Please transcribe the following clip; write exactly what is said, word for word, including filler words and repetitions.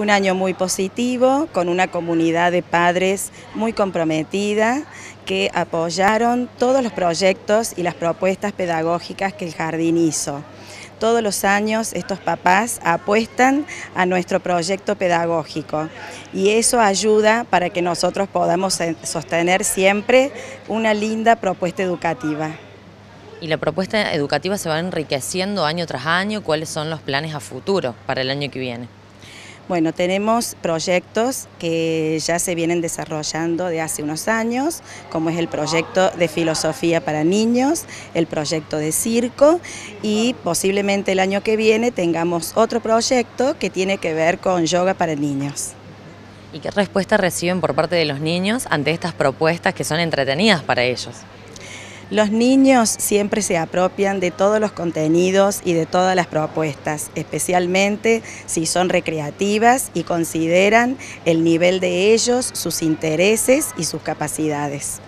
Fue un año muy positivo, con una comunidad de padres muy comprometida que apoyaron todos los proyectos y las propuestas pedagógicas que el jardín hizo. Todos los años estos papás apuestan a nuestro proyecto pedagógico y eso ayuda para que nosotros podamos sostener siempre una linda propuesta educativa. ¿Y la propuesta educativa se va enriqueciendo año tras año? ¿Cuáles son los planes a futuro para el año que viene? Bueno, tenemos proyectos que ya se vienen desarrollando de hace unos años, como es el proyecto de filosofía para niños, el proyecto de circo y posiblemente el año que viene tengamos otro proyecto que tiene que ver con yoga para niños. ¿Y qué respuesta reciben por parte de los niños ante estas propuestas que son entretenidas para ellos? Los niños siempre se apropian de todos los contenidos y de todas las propuestas, especialmente si son recreativas y consideran el nivel de ellos, sus intereses y sus capacidades.